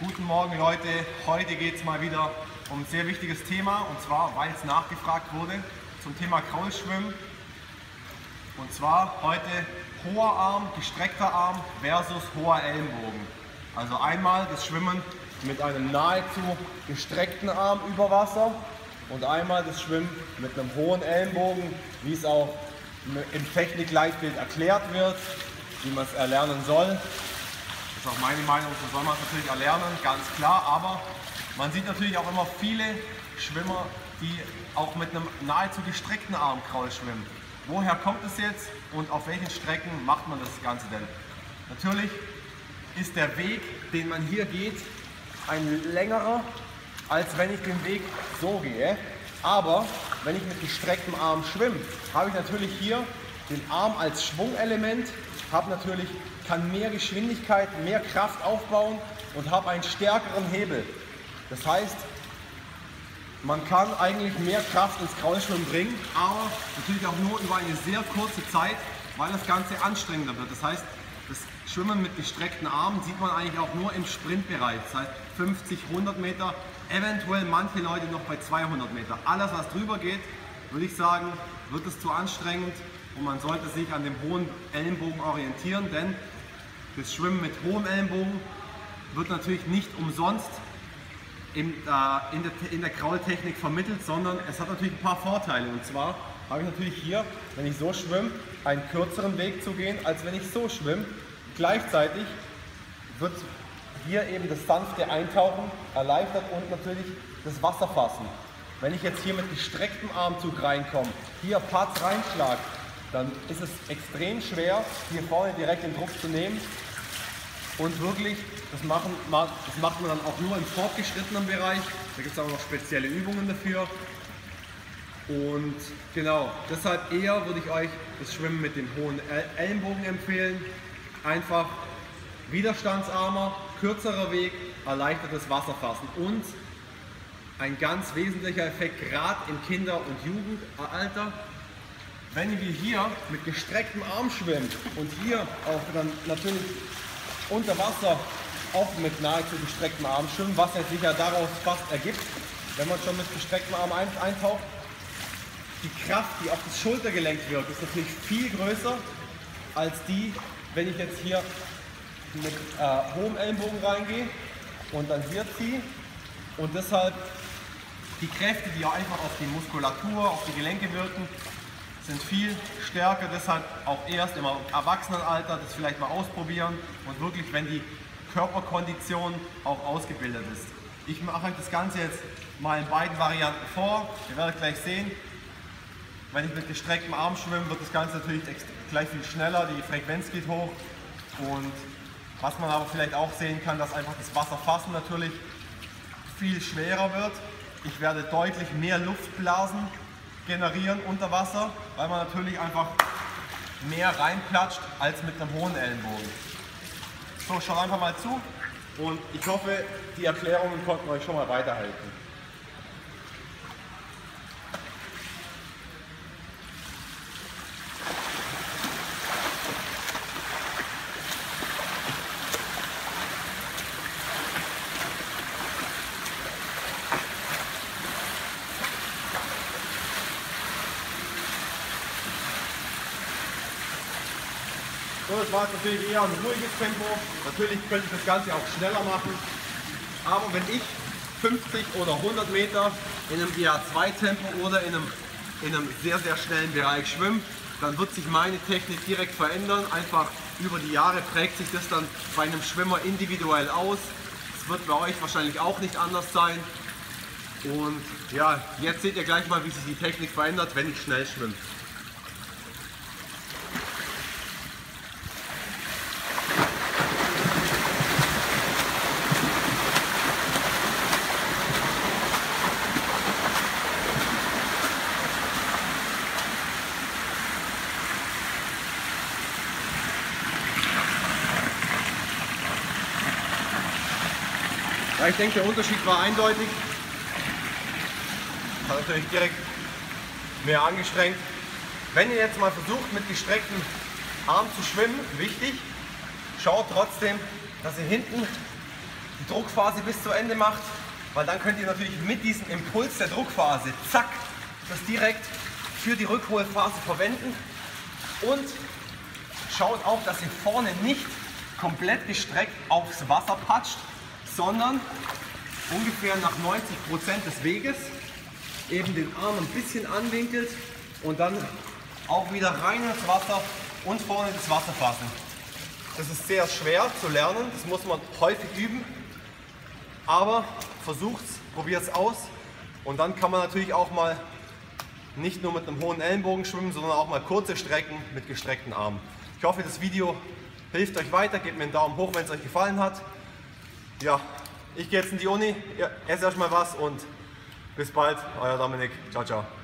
Guten Morgen Leute, heute geht es mal wieder um ein sehr wichtiges Thema, und zwar, weil es nachgefragt wurde, zum Thema Kraulschwimmen. Und zwar heute hoher Arm, gestreckter Arm versus hoher Ellenbogen. Also einmal das Schwimmen mit einem nahezu gestreckten Arm über Wasser und einmal das Schwimmen mit einem hohen Ellenbogen, wie es auch im Technikleitbild erklärt wird, wie man es erlernen soll. Das ist auch meine Meinung, so soll man es natürlich erlernen, ganz klar, aber man sieht natürlich auch immer viele Schwimmer, die auch mit einem nahezu gestreckten Arm Kraul schwimmen. Woher kommt es jetzt und auf welchen Strecken macht man das Ganze denn? Natürlich ist der Weg, den man hier geht, ein längerer, als wenn ich den Weg so gehe. Aber wenn ich mit gestrecktem Arm schwimme, habe ich natürlich hier den Arm als Schwungelement, kann mehr Geschwindigkeit, mehr Kraft aufbauen und habe einen stärkeren Hebel. Das heißt, man kann eigentlich mehr Kraft ins Kraulschwimmen bringen, aber natürlich auch nur über eine sehr kurze Zeit, weil das Ganze anstrengender wird. Das heißt, das Schwimmen mit gestreckten Armen sieht man eigentlich auch nur im Sprintbereich. Das heißt 50, 100 Meter, eventuell manche Leute noch bei 200 Meter. Alles, was drüber geht, würde ich sagen, wird es zu anstrengend. Und man sollte sich an dem hohen Ellenbogen orientieren, denn das Schwimmen mit hohem Ellenbogen wird natürlich nicht umsonst in der Kraultechnik vermittelt, sondern es hat natürlich ein paar Vorteile. Und zwar habe ich natürlich hier, wenn ich so schwimme, einen kürzeren Weg zu gehen, als wenn ich so schwimme. Gleichzeitig wird hier eben das sanfte Eintauchen erleichtert und natürlich das Wasserfassen. Wenn ich jetzt hier mit gestrecktem Armzug reinkomme, hier Patz reinschlag, dann ist es extrem schwer, hier vorne direkt den Druck zu nehmen. Und wirklich, das macht man dann auch nur im fortgeschrittenen Bereich. Da gibt es auch noch spezielle Übungen dafür. Und genau, deshalb eher würde ich euch das Schwimmen mit dem hohen Ellenbogen empfehlen. Einfach widerstandsarmer, kürzerer Weg, erleichtertes Wasserfassen. Und ein ganz wesentlicher Effekt, gerade im Kinder- und Jugendalter, wenn wir hier mit gestrecktem Arm schwimmen und hier auch dann natürlich unter Wasser auch mit nahezu gestrecktem Arm schwimmen, was jetzt sicher daraus fast ergibt, wenn man schon mit gestrecktem Arm eintaucht, die Kraft, die auf das Schultergelenk wirkt, ist natürlich viel größer als die, wenn ich jetzt hier mit hohem Ellenbogen reingehe und dann hier ziehe. Und deshalb die Kräfte, die einfach auf die Muskulatur, auf die Gelenke wirken, sind viel stärker, deshalb auch erst im Erwachsenenalter das vielleicht mal ausprobieren und wirklich, wenn die Körperkondition auch ausgebildet ist. Ich mache euch das Ganze jetzt mal in beiden Varianten vor, ihr werdet gleich sehen, wenn ich mit gestrecktem Arm schwimme, wird das Ganze natürlich gleich viel schneller, die Frequenz geht hoch, und was man aber vielleicht auch sehen kann, dass einfach das Wasserfassen natürlich viel schwerer wird. Ich werde deutlich mehr Luftblasen generieren unter Wasser, weil man natürlich einfach mehr reinplatscht als mit einem hohen Ellenbogen. So, schaut einfach mal zu und ich hoffe, die Erklärungen konnten euch schon mal weiterhelfen. So, das war natürlich eher ein ruhiges Tempo. Natürlich könnte ich das Ganze auch schneller machen. Aber wenn ich 50 oder 100 Meter in einem EA2-Tempo oder in einem sehr, sehr schnellen Bereich schwimme, dann wird sich meine Technik direkt verändern. Einfach über die Jahre prägt sich das dann bei einem Schwimmer individuell aus. Es wird bei euch wahrscheinlich auch nicht anders sein. Und ja, jetzt seht ihr gleich mal, wie sich die Technik verändert, wenn ich schnell schwimme. Ich denke, der Unterschied war eindeutig. Hat natürlich direkt mehr angestrengt. Wenn ihr jetzt mal versucht, mit gestrecktem Arm zu schwimmen, wichtig, schaut trotzdem, dass ihr hinten die Druckphase bis zu Ende macht, weil dann könnt ihr natürlich mit diesem Impuls der Druckphase, zack, das direkt für die Rückholphase verwenden. Und schaut auch, dass ihr vorne nicht komplett gestreckt aufs Wasser patscht, sondern ungefähr nach 90% des Weges eben den Arm ein bisschen anwinkelt und dann auch wieder rein ins Wasser und vorne das Wasser fassen. Das ist sehr schwer zu lernen, das muss man häufig üben, aber versucht's, probiert's aus und dann kann man natürlich auch mal nicht nur mit einem hohen Ellenbogen schwimmen, sondern auch mal kurze Strecken mit gestreckten Armen. Ich hoffe, das Video hilft euch weiter, gebt mir einen Daumen hoch, wenn es euch gefallen hat. Ja, ich gehe jetzt in die Uni, esse erstmal was und bis bald, euer Dominik. Ciao, ciao.